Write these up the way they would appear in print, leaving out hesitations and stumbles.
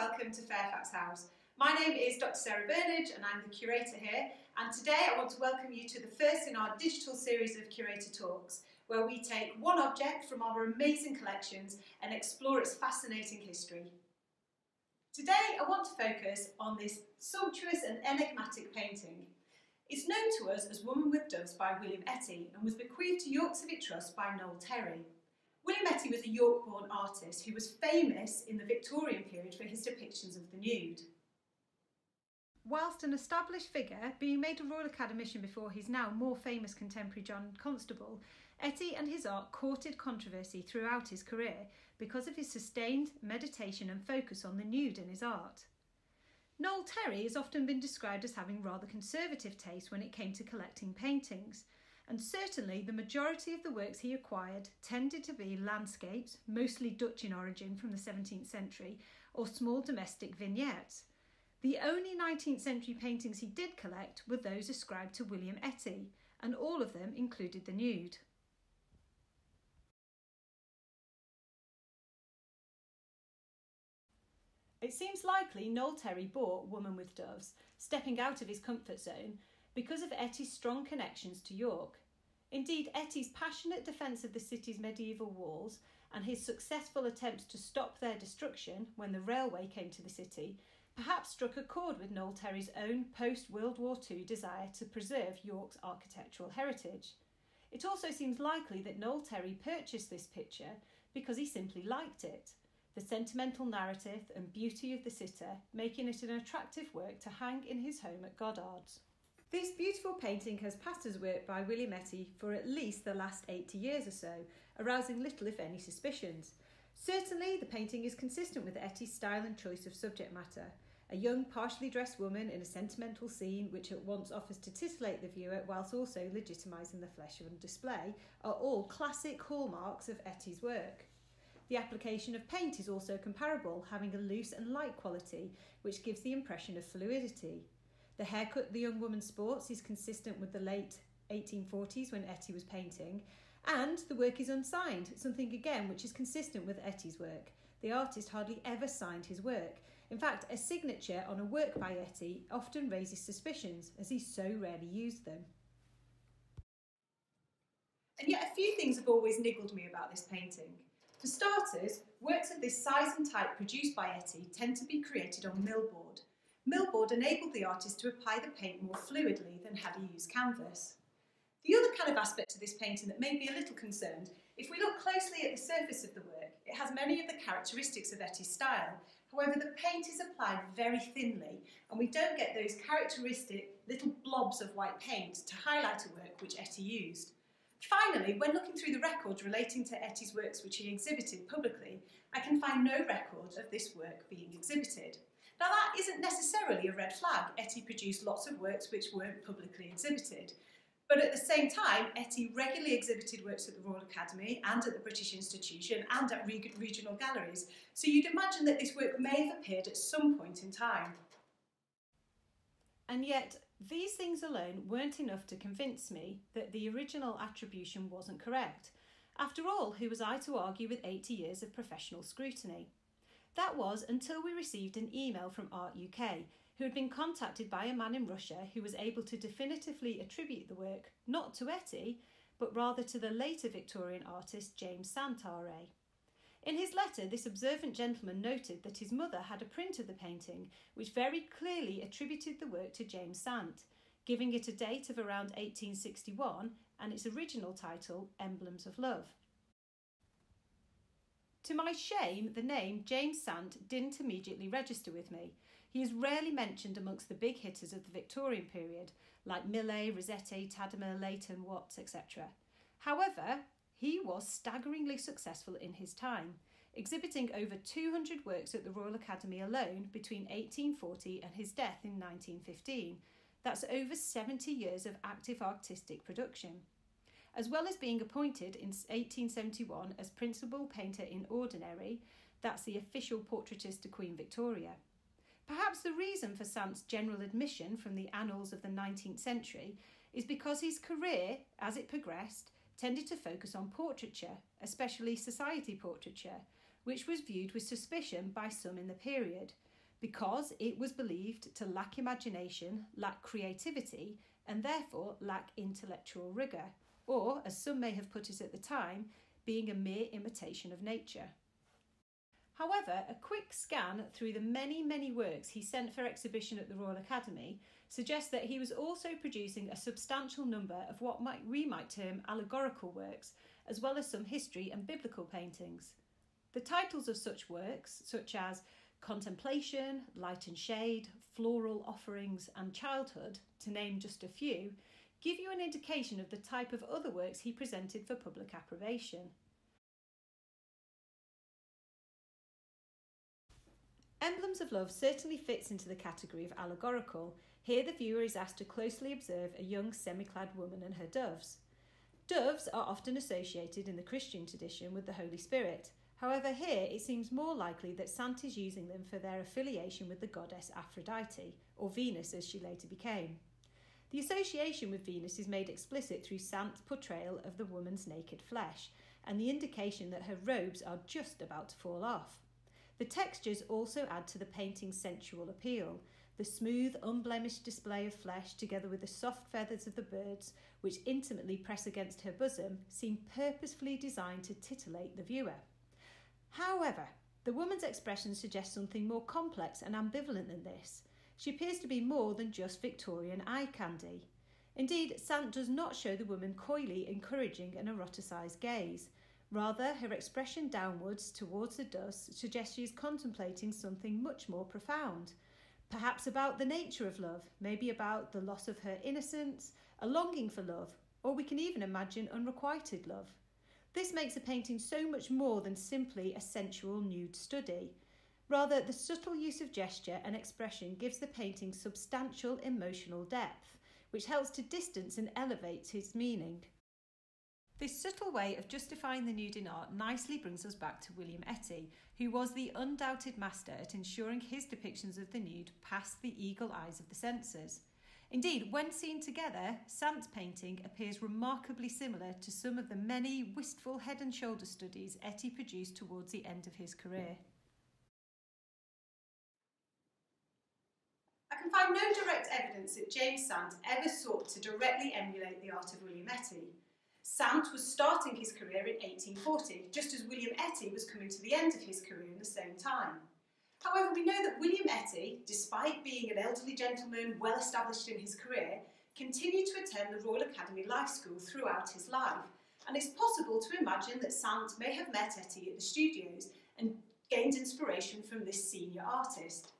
welcome to Fairfax House. My name is Dr. Sarah Burnage and I'm the curator here, and today I want to welcome you to the first in our digital series of curator talks, where we take one object from our amazing collections and explore its fascinating history. Today I want to focus on this sumptuous and enigmatic painting. It's known to us as Woman with Doves by William Etty and was bequeathed to York Civic Trust by Noel Terry. William Etty was a York-born artist who was famous in the Victorian period for his depictions of the nude. Whilst an established figure, being made a Royal Academy mission before his now more famous contemporary John Constable, Etty and his art courted controversy throughout his career because of his sustained meditation and focus on the nude in his art. Noel Terry has often been described as having rather conservative taste when it came to collecting paintings, and certainly the majority of the works he acquired tended to be landscapes, mostly Dutch in origin from the 17th century, or small domestic vignettes. The only 19th century paintings he did collect were those ascribed to William Etty, and all of them included the nude. It seems likely Noel Terry bought Woman with Doves, stepping out of his comfort zone, because of Etty's strong connections to York. Indeed, Etty's passionate defence of the city's medieval walls and his successful attempts to stop their destruction when the railway came to the city perhaps struck a chord with Noel Terry's own post-World War II desire to preserve York's architectural heritage. It also seems likely that Noel Terry purchased this picture because he simply liked it, the sentimental narrative and beauty of the sitter, making it an attractive work to hang in his home at Goddard's. This beautiful painting has passed as work by William Etty for at least the last 80 years or so, arousing little if any suspicions. Certainly the painting is consistent with Etty's style and choice of subject matter, a young partially dressed woman in a sentimental scene which at once offers to titillate the viewer whilst also legitimising the flesh on display, are all classic hallmarks of Etty's work. The application of paint is also comparable, having a loose and light quality which gives the impression of fluidity. The haircut the young woman sports is consistent with the late 1840s when Etty was painting, and the work is unsigned, something again which is consistent with Etty's work. The artist hardly ever signed his work. In fact, a signature on a work by Etty often raises suspicions, as he so rarely used them. And yet a few things have always niggled me about this painting. For starters, works of this size and type produced by Etty tend to be created on millboard. Millboard enabled the artist to apply the paint more fluidly than had he used canvas. The other kind of aspect to this painting that made me a little concerned, if we look closely at the surface of the work, it has many of the characteristics of Etty's style. However, the paint is applied very thinly, and we don't get those characteristic little blobs of white paint to highlight a work which Etty used. Finally, when looking through the records relating to Etty's works which he exhibited publicly, I can find no record of this work being exhibited. Now that isn't necessarily a red flag. Etty produced lots of works which weren't publicly exhibited. But at the same time, Etty regularly exhibited works at the Royal Academy and at the British Institution and at regional galleries, so you'd imagine that this work may have appeared at some point in time. And yet, these things alone weren't enough to convince me that the original attribution wasn't correct. After all, who was I to argue with 80 years of professional scrutiny? That was until we received an email from Art UK, who had been contacted by a man in Russia who was able to definitively attribute the work not to Etty, but rather to the later Victorian artist James Sant. In his letter, this observant gentleman noted that his mother had a print of the painting, which very clearly attributed the work to James Sant, giving it a date of around 1861 and its original title, Emblems of Love. To my shame, the name James Sant didn't immediately register with me. He is rarely mentioned amongst the big hitters of the Victorian period, like Millais, Rossetti, Tadema, Leighton, Watts, etc. However, he was staggeringly successful in his time, exhibiting over 200 works at the Royal Academy alone between 1840 and his death in 1915. That's over 70 years of active artistic production. As well as being appointed in 1871 as Principal Painter in Ordinary, that's the official portraitist to Queen Victoria. Perhaps the reason for Sant's general admission from the annals of the 19th century is because his career, as it progressed, tended to focus on portraiture, especially society portraiture, which was viewed with suspicion by some in the period, because it was believed to lack imagination, lack creativity, and therefore lack intellectual rigour, or, as some may have put it at the time, being a mere imitation of nature. However, a quick scan through the many works he sent for exhibition at the Royal Academy suggests that he was also producing a substantial number of what we might term allegorical works, as well as some history and biblical paintings. The titles of such works, such as Contemplation, Light and Shade, Floral Offerings and Childhood, to name just a few, give you an indication of the type of other works he presented for public approbation. Emblems of Love certainly fits into the category of allegorical. Here the viewer is asked to closely observe a young semi-clad woman and her doves. Doves are often associated in the Christian tradition with the Holy Spirit. However, here it seems more likely that Sant is using them for their affiliation with the goddess Aphrodite, or Venus as she later became. The association with Venus is made explicit through Sant's portrayal of the woman's naked flesh, and the indication that her robes are just about to fall off. The textures also add to the painting's sensual appeal. The smooth, unblemished display of flesh, together with the soft feathers of the birds, which intimately press against her bosom, seem purposefully designed to titillate the viewer. However, the woman's expression suggests something more complex and ambivalent than this. She appears to be more than just Victorian eye candy. Indeed, Sant does not show the woman coyly encouraging an eroticised gaze. Rather, her expression downwards towards the doves suggests she is contemplating something much more profound. Perhaps about the nature of love, maybe about the loss of her innocence, a longing for love, or we can even imagine unrequited love. This makes a painting so much more than simply a sensual nude study. Rather, the subtle use of gesture and expression gives the painting substantial emotional depth, which helps to distance and elevate its meaning. This subtle way of justifying the nude in art nicely brings us back to William Etty, who was the undoubted master at ensuring his depictions of the nude passed the eagle eyes of the censors. Indeed, when seen together, Sant's painting appears remarkably similar to some of the many wistful head and shoulder studies Etty produced towards the end of his career. I can find no direct evidence that James Sant ever sought to directly emulate the art of William Etty. Sant was starting his career in 1840, just as William Etty was coming to the end of his career in the same time. However, we know that William Etty, despite being an elderly gentleman well established in his career, continued to attend the Royal Academy Life School throughout his life, and it's possible to imagine that Sant may have met Etty at the studios and gained inspiration from this senior artist.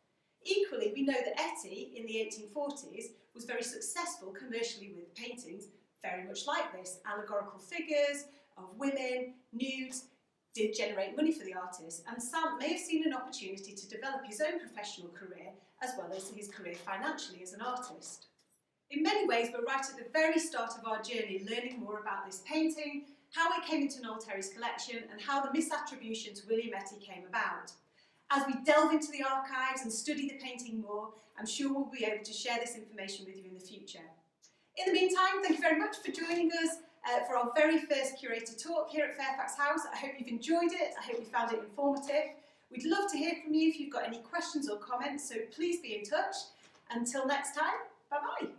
Equally, we know that Etty, in the 1840s, was very successful commercially with paintings, very much like this, allegorical figures of women, nudes, did generate money for the artist, and Sant may have seen an opportunity to develop his own professional career as well as his career financially as an artist. In many ways, we're right at the very start of our journey learning more about this painting, how it came into Noel Terry's collection, and how the misattribution to William Etty came about. As we delve into the archives and study the painting more, I'm sure we'll be able to share this information with you in the future. In the meantime, thank you very much for joining us for our very first curated talk here at Fairfax House. I hope you've enjoyed it, I hope you found it informative. We'd love to hear from you if you've got any questions or comments, so please be in touch. Until next time, bye-bye.